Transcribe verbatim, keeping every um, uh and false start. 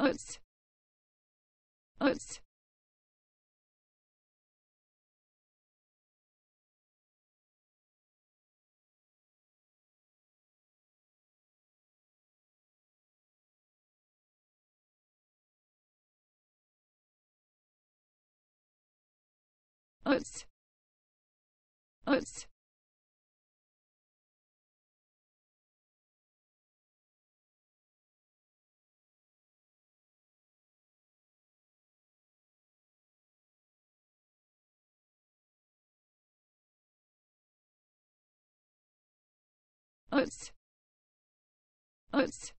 Uts. Uts. Uts. Uts. Uts. Uts.